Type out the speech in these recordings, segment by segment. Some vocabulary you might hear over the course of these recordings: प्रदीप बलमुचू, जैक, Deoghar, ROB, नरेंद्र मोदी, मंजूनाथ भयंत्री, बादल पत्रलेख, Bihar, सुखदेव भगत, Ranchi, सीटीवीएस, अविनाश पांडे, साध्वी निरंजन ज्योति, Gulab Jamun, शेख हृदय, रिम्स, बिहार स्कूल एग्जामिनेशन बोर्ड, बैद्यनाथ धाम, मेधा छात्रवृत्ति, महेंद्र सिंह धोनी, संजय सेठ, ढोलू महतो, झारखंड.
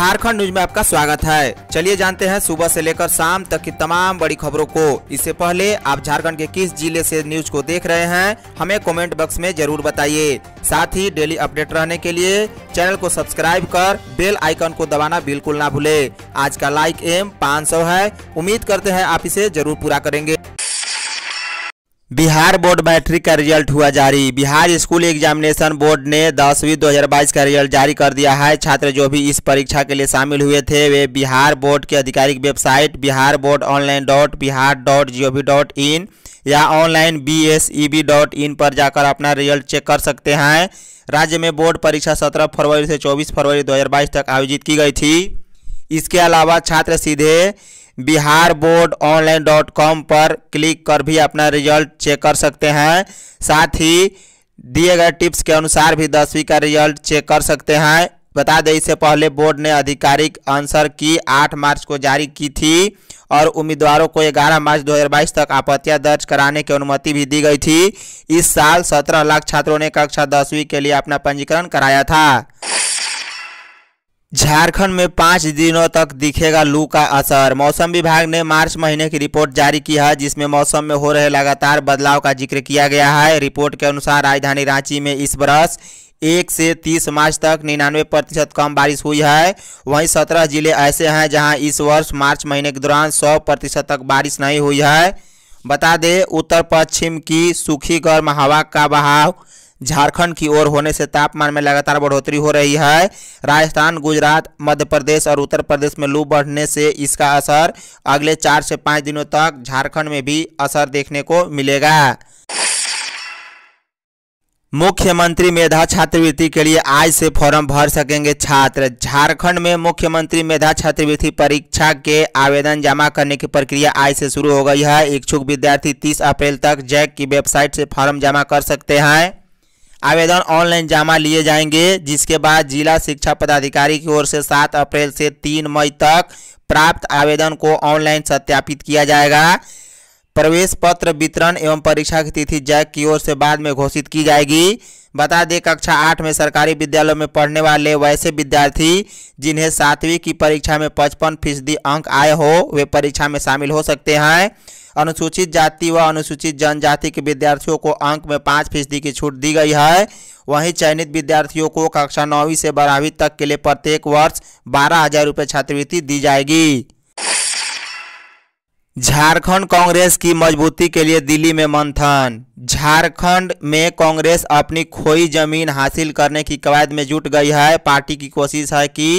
झारखंड news में आपका स्वागत है। चलिए जानते हैं सुबह से लेकर शाम तक की तमाम बड़ी खबरों को। इससे पहले आप झारखंड के किस जिले से न्यूज को देख रहे हैं हमें कमेंट बॉक्स में जरूर बताइए। साथ ही डेली अपडेट रहने के लिए चैनल को सब्सक्राइब कर बेल आइकन को दबाना बिल्कुल ना भूले। आज का लाइक एम 500 है, उम्मीद करते हैं आप इसे जरूर पूरा करेंगे। बिहार बोर्ड मैट्रिक का रिजल्ट हुआ जारी। बिहार स्कूल एग्जामिनेशन बोर्ड ने 10वीं 2022 का रिजल्ट जारी कर दिया है। छात्र जो भी इस परीक्षा के लिए शामिल हुए थे वे बिहार बोर्ड की आधिकारिक वेबसाइट biharboardonline.bihar.gov.in या ऑनलाइन bseb.in पर जाकर अपना रिजल्ट चेक कर सकते हैं। राज्य में बोर्ड परीक्षा 17 फरवरी से 24 फरवरी 2022 तक आयोजित की गई थी। इसके अलावा छात्र सीधे biharboardonline.com पर क्लिक कर भी अपना रिजल्ट चेक कर सकते हैं। साथ ही दिए गए टिप्स के अनुसार भी 10वीं का रिजल्ट चेक कर सकते हैं। बता दें इससे पहले बोर्ड ने आधिकारिक आंसर की 8 मार्च को जारी की थी और उम्मीदवारों को 11 मार्च 2022 तक आपत्तियां दर्ज कराने की अनुमति भी दी गई थी। इस साल 17 लाख छात्रों ने कक्षा 10वीं के लिए अपना पंजीकरण कराया था। झारखंड में 5 दिनों तक दिखेगा लू का असर। मौसम विभाग ने मार्च महीने की रिपोर्ट जारी की है जिसमें मौसम में हो रहे लगातार बदलाव का जिक्र किया गया है। रिपोर्ट के अनुसार राजधानी रांची में इस बरस 1 से 30 मार्च तक 99% कम बारिश हुई है। वहीं 17 जिले ऐसे हैं जहां इस वर्ष मार्च महीने के दौरान 100% तक बारिश नहीं हुई है। बता दें उत्तर पश्चिम की सूखी गर्म हवा का बहाव झारखंड की ओर होने से तापमान में लगातार बढ़ोतरी हो रही है। राजस्थान, गुजरात, मध्य प्रदेश और उत्तर प्रदेश में लू बढ़ने से इसका असर अगले 4 से 5 दिनों तक झारखंड में भी असर देखने को मिलेगा। मुख्यमंत्री मेधा छात्रवृत्ति के लिए आज से फॉर्म भर सकेंगे छात्र। झारखंड में मुख्यमंत्री मेधा छात्रवृत्ति परीक्षा के आवेदन जमा करने की प्रक्रिया आज से शुरू हो गई है। इच्छुक विद्यार्थी 30 अप्रैल तक जैक की वेबसाइट से फॉर्म जमा कर सकते हैं। आवेदन ऑनलाइन जमा लिए जाएंगे जिसके बाद जिला शिक्षा पदाधिकारी की ओर से 7 अप्रैल से 3 मई तक प्राप्त आवेदन को ऑनलाइन सत्यापित किया जाएगा। प्रवेश पत्र वितरण एवं परीक्षा की तिथि जैक की ओर से बाद में घोषित की जाएगी। बता दें कक्षा 8 में सरकारी विद्यालयों में पढ़ने वाले वैसे विद्यार्थी जिन्हें 7वीं की परीक्षा में 55% अंक आए हो वे परीक्षा में शामिल हो सकते हैं। अनुसूचित जाति व अनुसूचित जनजाति के विद्यार्थियों को अंक में 5% की छूट दी गई है। वहीं चयनित विद्यार्थियों को कक्षा 9वीं से 12वीं तक के लिए प्रत्येक वर्ष 12,000 रुपये छात्रवृत्ति दी जाएगी। झारखंड कांग्रेस की मजबूती के लिए दिल्ली में मंथन। झारखंड में कांग्रेस अपनी खोई जमीन हासिल करने की कवायद में जुट गई है। पार्टी की कोशिश है कि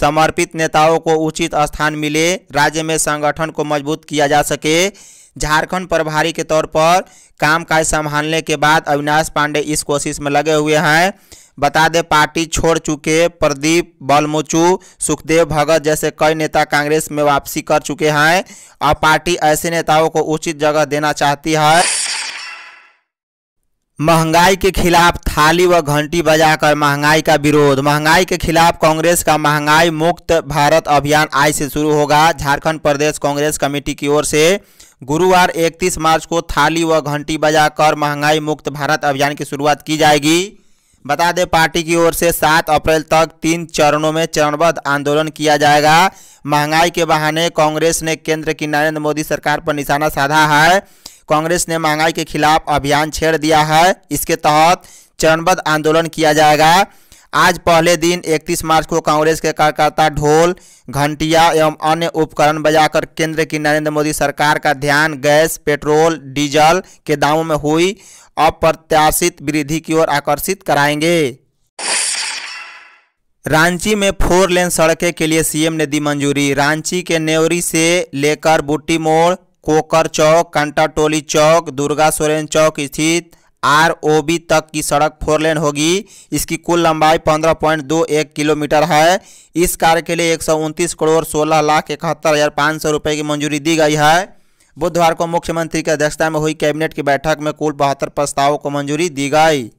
समर्पित नेताओं को उचित स्थान मिले, राज्य में संगठन को मजबूत किया जा सके। झारखंड प्रभारी के तौर पर कामकाज संभालने के बाद अविनाश पांडे इस कोशिश में लगे हुए हैं। बता दें पार्टी छोड़ चुके प्रदीप बलमुचू, सुखदेव भगत जैसे कई नेता कांग्रेस में वापसी कर चुके हैं और पार्टी ऐसे नेताओं को उचित जगह देना चाहती है। महंगाई के खिलाफ थाली व घंटी बजाकर महंगाई का विरोध। महंगाई के खिलाफ कांग्रेस का महंगाई मुक्त भारत अभियान आज से शुरू होगा। झारखंड प्रदेश कांग्रेस कमेटी की ओर से गुरुवार 31 मार्च को थाली व घंटी बजाकर महंगाई मुक्त भारत अभियान की शुरुआत की जाएगी। बता दें पार्टी की ओर से 7 अप्रैल तक 3 चरणों में चरणबद्ध आंदोलन किया जाएगा। महंगाई के बहाने कांग्रेस ने केंद्र की नरेंद्र मोदी सरकार पर निशाना साधा है। कांग्रेस ने महंगाई के खिलाफ अभियान छेड़ दिया है। इसके तहत चरणबद्ध आंदोलन किया जाएगा। आज पहले दिन 31 मार्च को कांग्रेस के कार्यकर्ता ढोल, घंटिया एवं अन्य उपकरण बजाकर केंद्र की नरेंद्र मोदी सरकार का ध्यान गैस, पेट्रोल, डीजल के दामों में हुई अप्रत्याशित वृद्धि की ओर आकर्षित कराएंगे। रांची में 4 लेन सड़कें के लिए सीएम ने दी मंजूरी। रांची के नेवरी से लेकर बुट्टी मोड़, कोकर चौक, कंटा टोली चौक, दुर्गा सोरेन चौक स्थित ROB तक की सड़क 4 लेन होगी। इसकी कुल लंबाई 15.21 किलोमीटर है। इस कार्य के लिए 129,16,71,500 रुपये की मंजूरी दी गई है। बुधवार को मुख्यमंत्री की अध्यक्षता में हुई कैबिनेट की बैठक में कुल 72 प्रस्तावों को मंजूरी दी गई।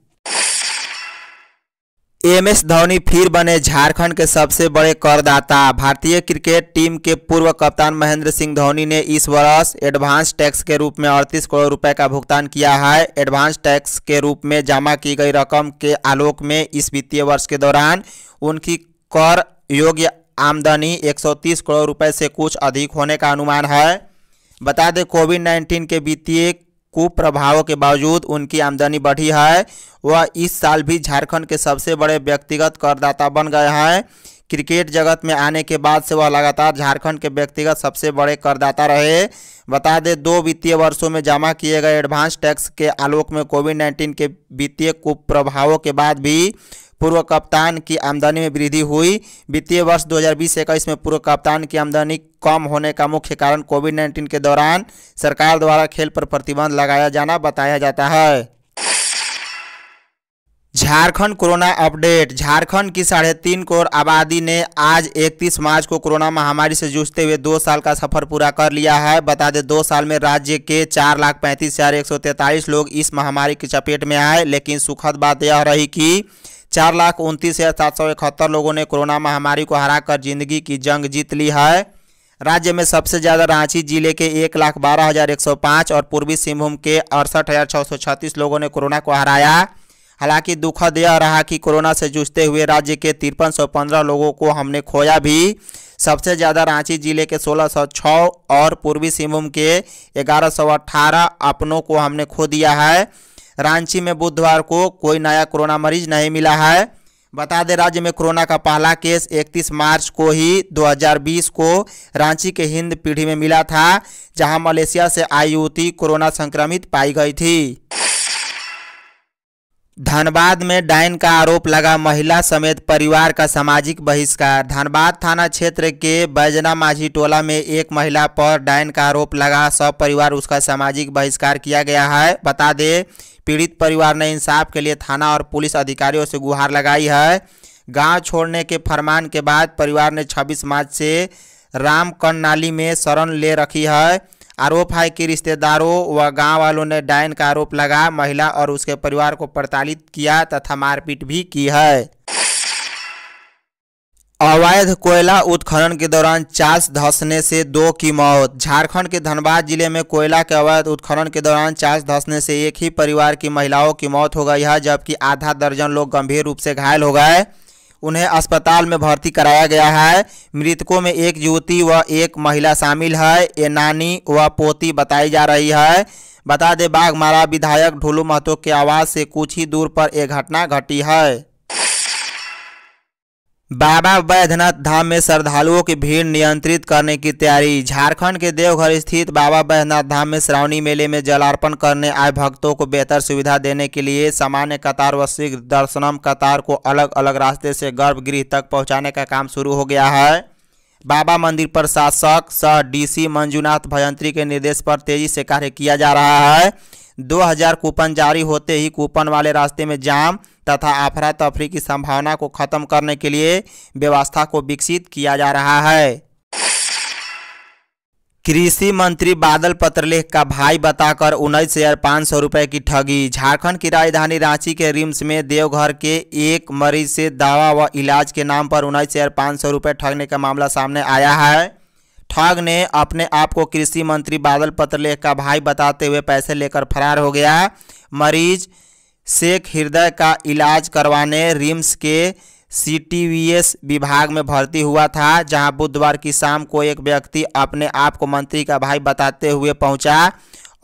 MS धोनी फिर बने झारखंड के सबसे बड़े करदाता। भारतीय क्रिकेट टीम के पूर्व कप्तान महेंद्र सिंह धोनी ने इस वर्ष एडवांस टैक्स के रूप में 38 करोड़ रुपए का भुगतान किया है। एडवांस टैक्स के रूप में जमा की गई रकम के आलोक में इस वित्तीय वर्ष के दौरान उनकी कर योग्य आमदनी 130 करोड़ रुपए से कुछ अधिक होने का अनुमान है। बता दें कोविड-19 के वित्तीय कुप्रभावों के बावजूद उनकी आमदनी बढ़ी है। वह इस साल भी झारखंड के सबसे बड़े व्यक्तिगत करदाता बन गए हैं। क्रिकेट जगत में आने के बाद से वह लगातार झारखंड के व्यक्तिगत सबसे बड़े करदाता रहे। बता दें 2 वित्तीय वर्षों में जमा किए गए एडवांस टैक्स के आलोक में कोविड-19 के वित्तीय कुप्रभावों के बाद भी पूर्व कप्तान की आमदनी में वृद्धि हुई। वित्तीय वर्ष 2020-21 में पूर्व कप्तान की आमदनी कम होने का मुख्य कारण कोविड-19 के दौरान सरकार द्वारा खेल पर प्रतिबंध लगाया जाना बताया जाता है। झारखंड corona update. झारखंड की 3.5 करोड़ आबादी ने आज 31 मार्च को कोरोना महामारी से जूझते हुए 2 साल का सफर पूरा कर लिया है। बता दें 2 साल में राज्य के 4,35,143 लोग इस महामारी की चपेट में आए, लेकिन सुखद बात यह रही कि 4,29,771 लोगों ने कोरोना महामारी को हराकर जिंदगी की जंग जीत ली है। राज्य में सबसे ज़्यादा रांची जिले के 1,12,105 और पूर्वी सिंहभूम के 68,636 लोगों ने कोरोना को हराया। हालांकि दुखद यह रहा कि कोरोना से जूझते हुए राज्य के 5315 लोगों को हमने खोया भी। सबसे ज़्यादा रांची जिले के 1606 और पूर्वी सिंहभूम के 1118 अपनों को हमने खो दिया है। रांची में बुधवार को कोई नया कोरोना मरीज नहीं मिला है। बता दें राज्य में कोरोना का पहला केस 31 मार्च को ही 2020 को रांची के हिंद पीढ़ी में मिला था, जहां मलेशिया से आई युवती कोरोना संक्रमित पाई गई थी। धनबाद में डायन का आरोप लगा महिला समेत परिवार का सामाजिक बहिष्कार। धनबाद थाना क्षेत्र के बैजना माझी टोला में एक महिला पर डायन का आरोप लगा सब परिवार उसका सामाजिक बहिष्कार किया गया है। बता दें पीड़ित परिवार ने इंसाफ के लिए थाना और पुलिस अधिकारियों से गुहार लगाई है। गांव छोड़ने के फरमान के बाद परिवार ने 26 मार्च से रामकन नाली में शरण ले रखी है। आरोप है कि रिश्तेदारों व गांव वालों ने डायन का आरोप लगा महिला और उसके परिवार को प्रताड़ित किया तथा मारपीट भी की है। अवैध कोयला उत्खनन के दौरान चास धंसने से 2 की मौत। झारखंड के धनबाद जिले में कोयला के अवैध उत्खनन के दौरान चास धंसने से एक ही परिवार की महिलाओं की मौत हो गई है, जबकि आधा दर्जन लोग गंभीर रूप से घायल हो गए। उन्हें अस्पताल में भर्ती कराया गया है। मृतकों में एक युवती व एक महिला शामिल है। ये नानी व पोती बताई जा रही है। बता दें बाघमारा विधायक ढोलू महतो के आवास से कुछ ही दूर पर यह घटना घटी है। बाबा बैद्यनाथ धाम में श्रद्धालुओं की भीड़ नियंत्रित करने की तैयारी। झारखंड के देवघर स्थित बाबा बैद्यनाथ धाम में श्रावणी मेले में जलार्पण करने आए भक्तों को बेहतर सुविधा देने के लिए सामान्य कतार व शीघ्र दर्शनम कतार को अलग अलग रास्ते से गर्भगृह तक पहुंचाने का काम शुरू हो गया है। बाबा मंदिर प्रशासक सह डीसी मंजूनाथ भयंत्री के निर्देश पर तेजी से कार्य किया जा रहा है। 2000 कूपन जारी होते ही कूपन वाले रास्ते में जाम तथा अफरा तफरी की संभावना को खत्म करने के लिए व्यवस्था को विकसित किया जा रहा है। कृषि मंत्री बादल पत्रलेख का भाई बताकर 19,500 रुपये की ठगी। झारखंड की राजधानी रांची के रिम्स में देवघर के एक मरीज से दवा व इलाज के नाम पर 19,500 रुपये ठगने का मामला सामने आया है। ठग ने अपने आप को कृषि मंत्री बादल पत्रलेख का भाई बताते हुए पैसे लेकर फरार हो गया। मरीज शेख हृदय का इलाज करवाने रिम्स के सीटीवीएस विभाग में भर्ती हुआ था, जहां बुधवार की शाम को एक व्यक्ति अपने आप को मंत्री का भाई बताते हुए पहुंचा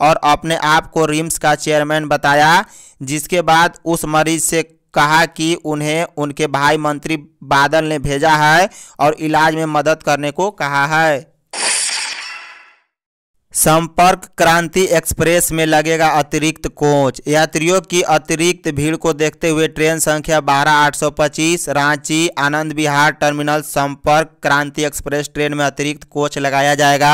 और अपने आप को रिम्स का चेयरमैन बताया, जिसके बाद उस मरीज से कहा कि उन्हें उनके भाई मंत्री बादल ने भेजा है और इलाज में मदद करने को कहा है। संपर्क क्रांति एक्सप्रेस में लगेगा अतिरिक्त कोच। यात्रियों की अतिरिक्त भीड़ को देखते हुए ट्रेन संख्या 12825 रांची आनंद विहार टर्मिनल संपर्क क्रांति एक्सप्रेस ट्रेन में अतिरिक्त कोच लगाया जाएगा।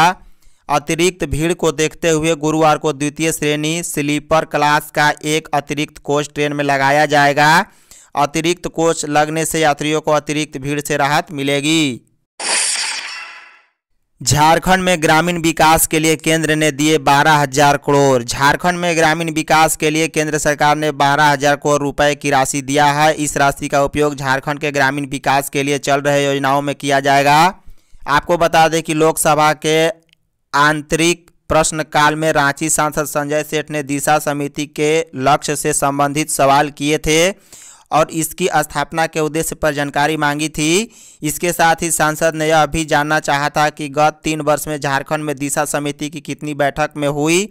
अतिरिक्त भीड़ को देखते हुए गुरुवार को द्वितीय श्रेणी स्लीपर क्लास का एक अतिरिक्त कोच ट्रेन में लगाया जाएगा। अतिरिक्त कोच लगने से यात्रियों को अतिरिक्त भीड़ से राहत मिलेगी। झारखंड में ग्रामीण विकास के लिए केंद्र ने दिए 12,000 करोड़। झारखंड में ग्रामीण विकास के लिए केंद्र सरकार ने 12,000 करोड़ रुपए की राशि दिया है। इस राशि का उपयोग झारखंड के ग्रामीण विकास के लिए चल रहे योजनाओं में किया जाएगा। आपको बता दें कि लोकसभा के आंतरिक प्रश्नकाल में रांची सांसद संजय सेठ ने दिशा समिति के लक्ष्य से संबंधित सवाल किए थे और इसकी स्थापना के उद्देश्य पर जानकारी मांगी थी। इसके साथ ही सांसद ने यह भी जानना चाहा था कि गत 3 वर्ष में झारखंड में दिशा समिति की कितनी बैठक में हुई।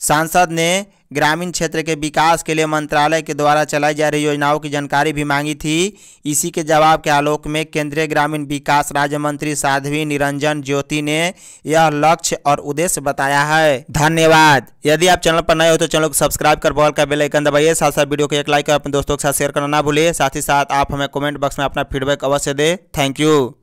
सांसद ने ग्रामीण क्षेत्र के विकास के लिए मंत्रालय के द्वारा चलाई जा रही योजनाओं की जानकारी भी मांगी थी। इसी के जवाब के आलोक में केंद्रीय ग्रामीण विकास राज्य मंत्री साध्वी निरंजन ज्योति ने यह लक्ष्य और उद्देश्य बताया है। धन्यवाद। यदि आप चैनल पर नए हो तो चैनल को सब्सक्राइब कर बॉल का बेल आइकन दबाइए। साथ साथ वीडियो को एक लाइक और अपने दोस्तों के साथ शेयर करना ना भूलिए। साथ ही साथ आप हमें कमेंट बॉक्स में अपना फीडबैक अवश्य दें। Thank you.